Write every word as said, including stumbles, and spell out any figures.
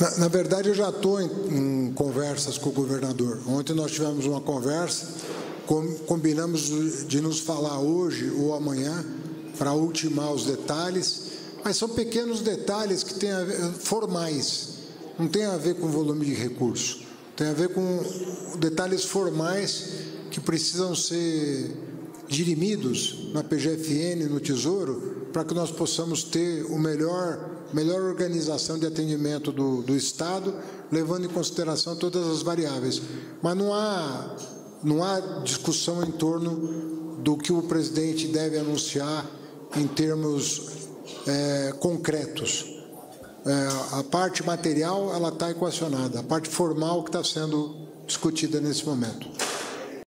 Na, na verdade, eu já estou em, em conversas com o governador. Ontem nós tivemos uma conversa, com, combinamos de nos falar hoje ou amanhã para ultimar os detalhes, mas são pequenos detalhes que têm a ver, formais, não tem a ver com volume de recurso, tem a ver com detalhes formais que precisam ser dirimidos na P G F N, no Tesouro, para que nós possamos ter o melhor... melhor organização de atendimento do, do Estado, levando em consideração todas as variáveis. Mas não há, não há discussão em torno do que o presidente deve anunciar em termos é, concretos. É, a parte material ela está equacionada, a parte formal que está sendo discutida nesse momento.